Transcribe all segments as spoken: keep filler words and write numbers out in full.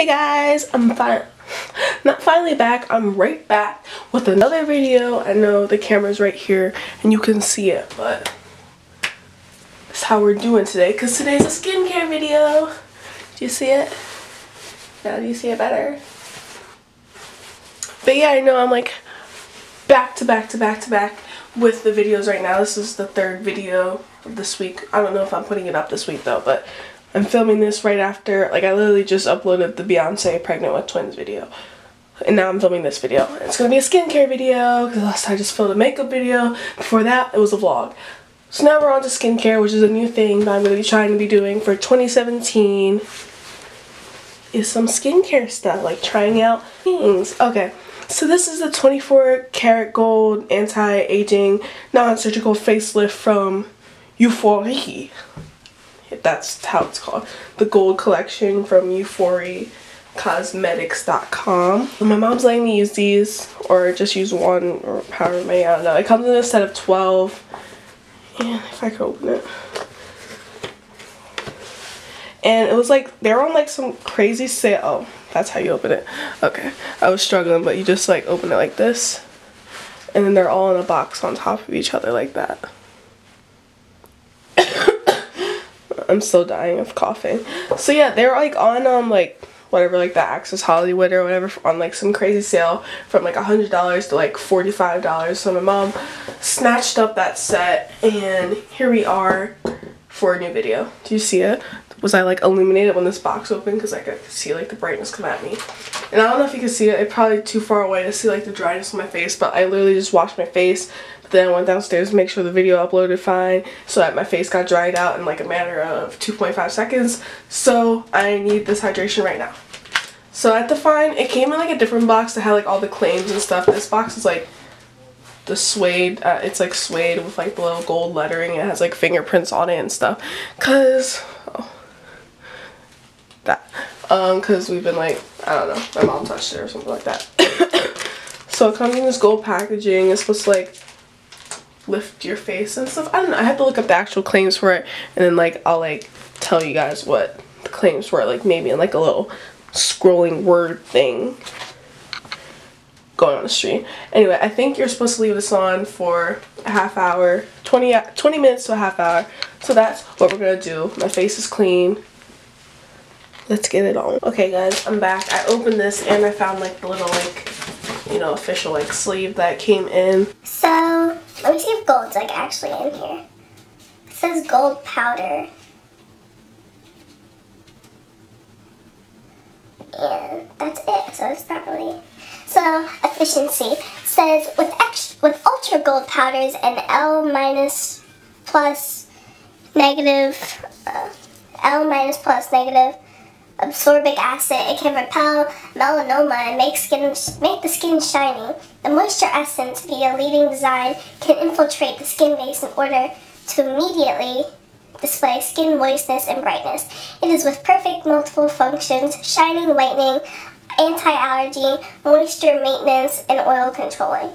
Hey guys, I'm fi- not finally back. I'm right back with another video. I know the camera's right here and you can see it, but that's how we're doing today because today's a skincare video. Do you see it? Now do you see it better? But yeah, I know I'm like back to back to back to back with the videos right now. This is the third video of this week. I don't know if I'm putting it up this week though, but I'm filming this right after, like I literally just uploaded the Beyoncé Pregnant with Twins video. And now I'm filming this video. It's going to be a skincare video, because last time I just filmed a makeup video. Before that, it was a vlog. So now we're on to skincare, which is a new thing that I'm going to be trying to be doing for twenty seventeen. Is some skincare stuff, like trying out things. Okay, so this is the twenty-four karat gold anti-aging non-surgical facelift from Euphoria. That's how it's called. The gold collection from euphoria cosmetics dot com. My mom's letting me use these or just use one or however many, I don't know. It comes in a set of twelve. Yeah, if I could open it. And it was like, they're on like some crazy sale. Oh, that's how you open it. Okay. I was struggling, but you just like open it like this. And then they're all in a box on top of each other like that. I'm still dying of coughing. So yeah, they're like on um like whatever, like the Access Hollywood or whatever, on like some crazy sale from like one hundred dollars to like forty-five dollars. So my mom snatched up that set and here we are for a new video. Do you see it? Was I like illuminated when this box opened because like I could see like the brightness come at me. And I don't know if you can see it. It's probably too far away to see like the dryness on my face, but I literally just washed my face. Then I went downstairs to make sure the video uploaded fine so that my face got dried out in like a matter of two point five seconds. So I need this hydration right now. So at the fine, it came in like a different box that had like all the claims and stuff. This box is like the suede, uh, it's like suede with like the little gold lettering. It has like fingerprints on it and stuff. Cause, oh, that. Um, cause we've been like, I don't know, my mom touched it or something like that. So it comes in this gold packaging. It's supposed to like lift your face and stuff. I don't know, I have to look up the actual claims for it and then like I'll like tell you guys what the claims were, like maybe in like a little scrolling word thing going on the street. Anyway, I think you're supposed to leave this on for a half hour, twenty minutes to a half hour. So that's what we're gonna do. My face is clean. Let's get it on. Okay guys, I'm back. I opened this and I found like the little like, you know, official like sleeve that came in. So let me see if gold's like actually in here. It says gold powder. And that's it, so it's not really. So efficiency says with extra, with ultra gold powders and L minus plus negative, uh, L minus plus negative absorbic acid, it can repel melanoma and make skin make the skin shiny. The moisture essence via leading design can infiltrate the skin base in order to immediately display skin moistness and brightness. It is with perfect multiple functions: shining, whitening, anti-allergy, moisture maintenance, and oil controlling.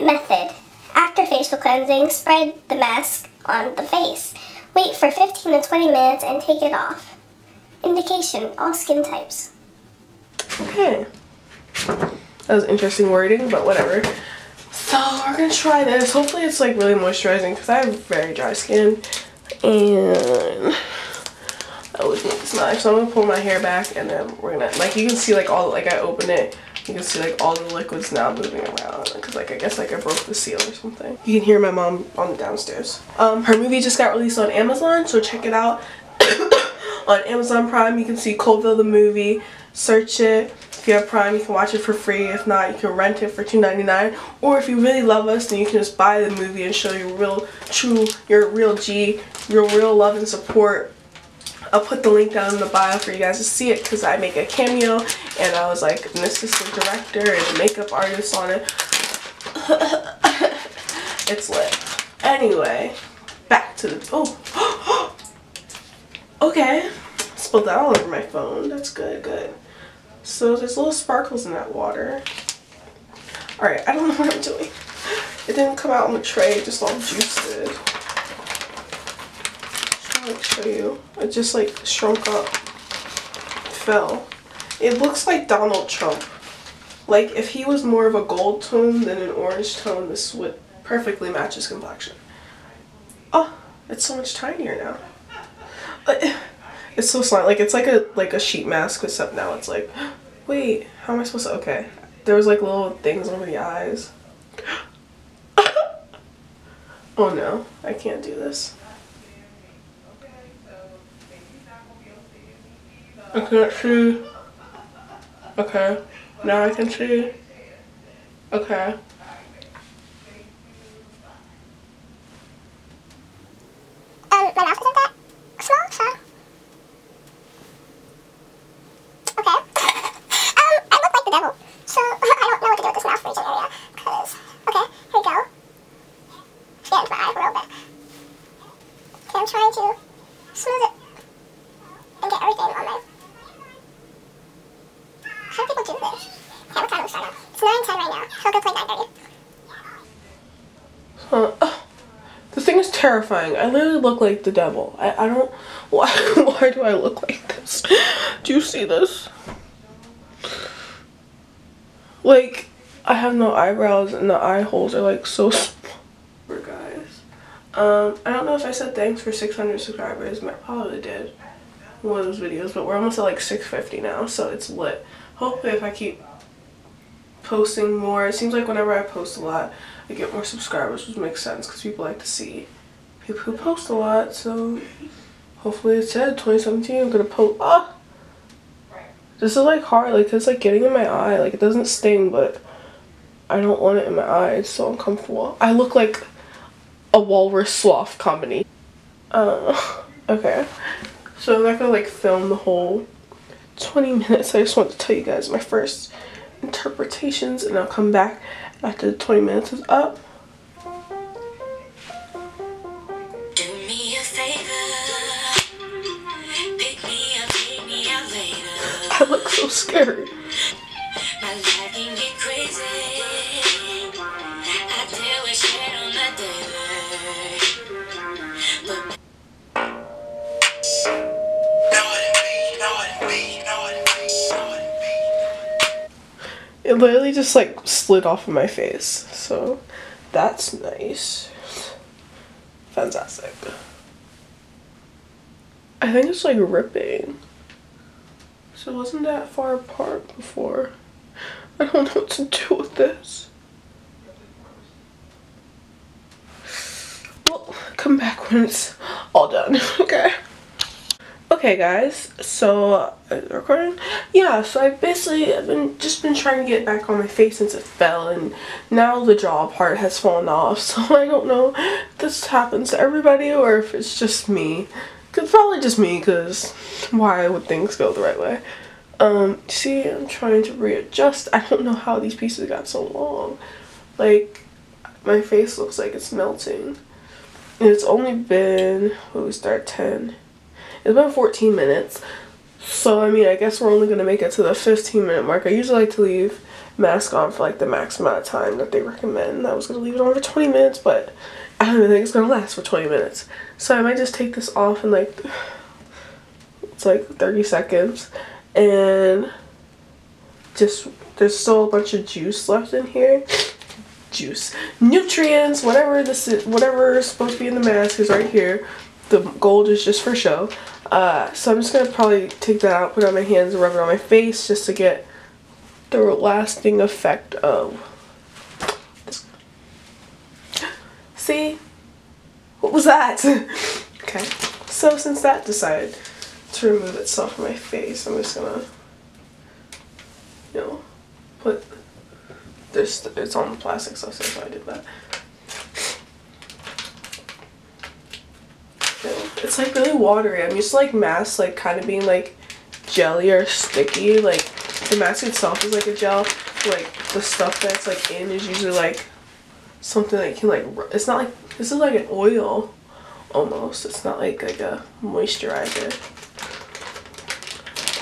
Method: after facial cleansing, spread the mask on the face. Wait for fifteen to twenty minutes and take it off. Indication, all skin types. Okay. That was interesting wording, but whatever. So we're going to try this. Hopefully it's like really moisturizing because I have very dry skin. And I always need this knife. So I'm going to pull my hair back and then we're going to, like you can see like all, like I open it. You can see like all the liquids now moving around because like I guess like I broke the seal or something. You can hear my mom on the downstairs. Um, her movie just got released on Amazon, so check it out. On Amazon Prime, you can see Colville the movie. Search it. If you have Prime, you can watch it for free. If not, you can rent it for two ninety-nine. Or if you really love us, then you can just buy the movie and show your real, true, your real G, your real love and support. I'll put the link down in the bio for you guys to see it because I make a cameo. And I was like, and this is the director and makeup artist on it. It's lit. Anyway, back to the... Oh! Okay, spilled that all over my phone. That's good, good. So there's little sparkles in that water. All right, I don't know what I'm doing. It didn't come out on the tray, just all juiced. I'm trying to show you. It just like shrunk up, fell. It looks like Donald Trump. Like, if he was more of a gold tone than an orange tone, this would perfectly match his complexion. Oh, it's so much tinier now. But it's so slight. Like, it's like a like a sheet mask, except now it's like, wait, how am I supposed to? Okay. There was like little things over the eyes. Oh no, I can't do this. I can't see. Okay, now I can see. Okay. Terrifying. I literally look like the devil. I, I don't why why do I look like this? Do you see this? Like, I have no eyebrows and the eye holes are like so small. Guys, um I don't know if I said thanks for six hundred subscribers. I probably did in one of those videos, but we're almost at like six fifty now, so it's lit. Hopefully if I keep posting more, it seems like whenever I post a lot I get more subscribers, which makes sense because people like to see people who post a lot. So hopefully it's said twenty seventeen. I'm gonna post. Ah, this is like hard, like it's like getting in my eye. Like, it doesn't sting, but I don't want it in my eye. It's so uncomfortable. I look like a walrus sloth company. Uh, okay, so I'm not gonna like film the whole twenty minutes. I just want to tell you guys my first interpretations, and I'll come back after the twenty minutes is up. I look so scary. My life can get crazy. I deal with shit on my daily. It literally just like slid off of my face, so that's nice. Fantastic. I think it's like ripping. So it wasn't that far apart before. I don't know what to do with this. Well, come back when it's all done, okay? Okay guys, so uh, recording? Yeah, so I basically have been just been trying to get back on my face since it fell, and now the jaw part has fallen off, so I don't know if this happens to everybody or if it's just me. It's probably just me, because why would things go the right way? Um, see, I'm trying to readjust. I don't know how these pieces got so long. Like, my face looks like it's melting. And it's only been, what did we start, ten? It's been fourteen minutes. So, I mean, I guess we're only going to make it to the fifteen minute mark. I usually like to leave mask on for like the max amount of time that they recommend. I was going to leave it on for twenty minutes, but I don't even think it's gonna last for twenty minutes. So I might just take this off in like, it's like thirty seconds. And just, there's still a bunch of juice left in here. Juice. Nutrients, whatever this is, whatever is supposed to be in the mask is right here. The gold is just for show. Uh, so I'm just gonna probably take that out, put it on my hands and rub it on my face just to get the lasting effect of. See? What was that? Okay, so since that decided to remove itself from my face, I'm just gonna, you know, put this, it's on the plastic stuff, so I did that. It's like really watery. I'm used to like masks like kind of being like jelly or sticky. Like the mask itself is like a gel, like the stuff that's like in is usually like something that can like, it's not like, this is like an oil almost. It's not like like a moisturizer.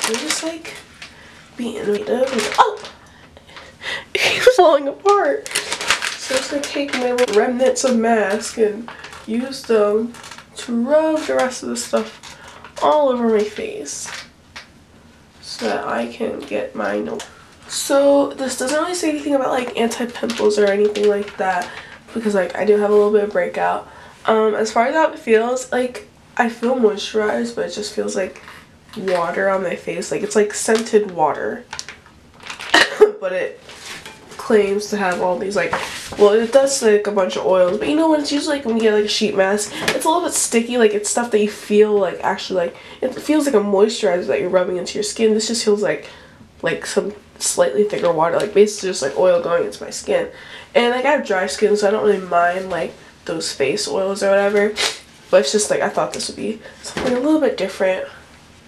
I'm just like being innovative. Oh, it's falling apart. So I'm just gonna take my little remnants of mask and use them to rub the rest of the stuff all over my face. so that I can get mine open. So this doesn't really say anything about like anti-pimples or anything like that, because like I do have a little bit of breakout. Um, as far as how it feels, like I feel moisturized, but it just feels like water on my face. Like it's like scented water, but it claims to have all these like, well, it does say like a bunch of oils, but you know when it's usually like when you get like a sheet mask, it's a little bit sticky. Like it's stuff that you feel like actually like it feels like a moisturizer that you're rubbing into your skin. This just feels like like some slightly thicker water, like basically just like oil going into my skin. And like I have dry skin, so I don't really mind like those face oils or whatever, but it's just like I thought this would be something a little bit different.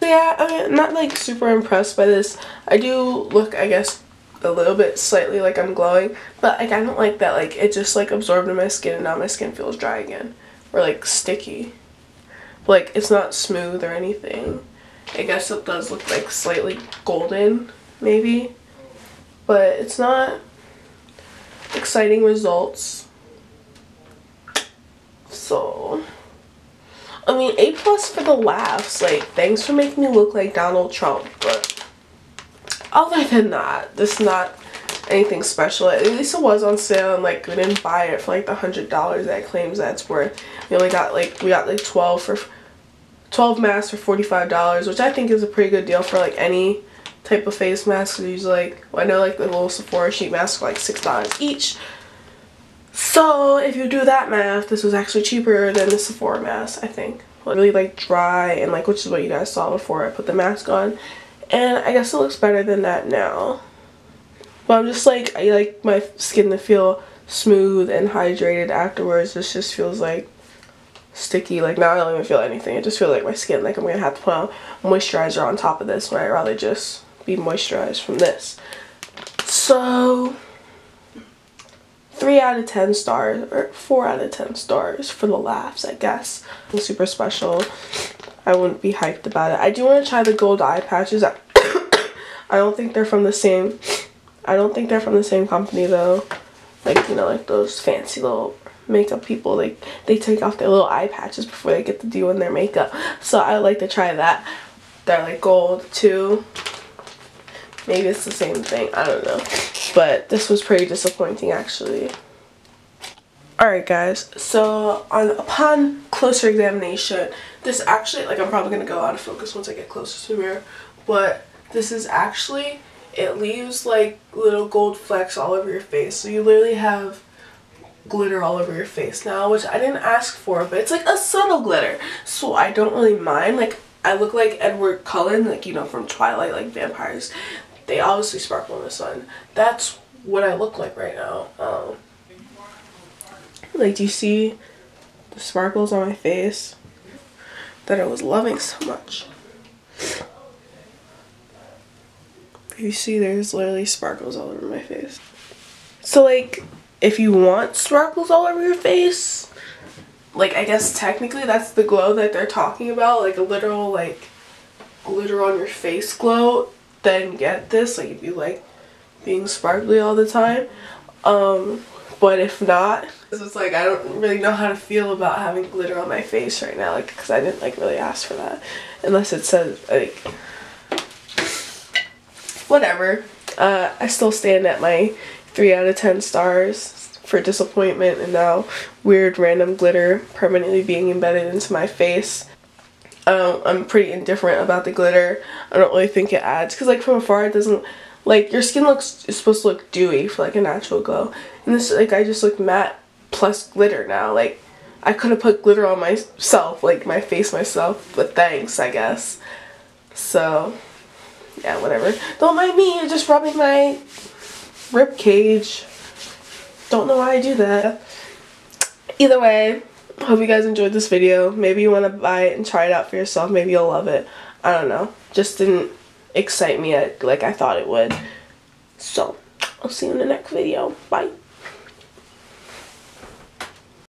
So yeah, I'm not like super impressed by this. I do look, I guess, a little bit slightly like I'm glowing, but like I don't like that like it just like absorbed in my skin and now my skin feels dry again or like sticky, but like it's not smooth or anything. I guess it does look like slightly golden maybe, but it's not exciting results. So I mean, A plus for the laughs, like thanks for making me look like Donald Trump, but other than that, this is not anything special. At least it was on sale and like we didn't buy it for like the hundred dollars that it claims that's worth. We only got like we got like twelve for twelve masks for forty-five dollars, which I think is a pretty good deal for like any type of face mask. Usually like, well, I know like the little Sephora sheet masks are like six dollars each. So if you do that math, this was actually cheaper than the Sephora mask, I think. Really like dry and like, which is what you guys saw before I put the mask on. And I guess it looks better than that now. But I'm just like, I like my skin to feel smooth and hydrated afterwards. This just feels like sticky. Like now I don't even feel anything. I just feel like my skin, like I'm going to have to put on moisturizer on top of this, when I'd rather just be moisturized from this. So three out of ten stars, or four out of ten stars for the laughs, I guess. It's super special. I wouldn't be hyped about it. I do want to try the gold eye patches. I don't think they're from the same. I don't think they're from the same company though. Like, you know, like those fancy little makeup people. Like they take off their little eye patches before they get to do on their makeup. So I like to try that. They're like gold too. Maybe it's the same thing. I don't know. But this was pretty disappointing actually. Alright guys, so on upon closer examination, this actually, like I'm probably going to go out of focus once I get closer to the mirror, but this is actually, it leaves like little gold flecks all over your face. So you literally have glitter all over your face now, which I didn't ask for, but it's like a subtle glitter. So I don't really mind. Like I look like Edward Cullen, like you know from Twilight, like vampires. They obviously sparkle in the sun. That's what I look like right now. Um, Like, do you see the sparkles on my face that I was loving so much? You see there's literally sparkles all over my face. So, like, if you want sparkles all over your face, like, I guess technically that's the glow that they're talking about. Like, a literal, like, glitter on your face glow. Then get this. Like, if you like being sparkly all the time. Um... But if not, this is like I don't really know how to feel about having glitter on my face right now, like because I didn't like really ask for that, unless it says like whatever. Uh, I still stand at my three out of ten stars for disappointment and now weird random glitter permanently being embedded into my face. Um, I'm pretty indifferent about the glitter. I don't really think it adds because like from afar it doesn't. Like, your skin looks is supposed to look dewy for, like, a natural glow. And this, like, I just look matte plus glitter now. Like, I could have put glitter on myself, like, my face myself. But thanks, I guess. So, yeah, whatever. Don't mind me. You're just rubbing my rib cage. Don't know why I do that. Either way, hope you guys enjoyed this video. Maybe you want to buy it and try it out for yourself. Maybe you'll love it. I don't know. Just didn't excite me like I thought it would. So I'll see you in the next video. Bye.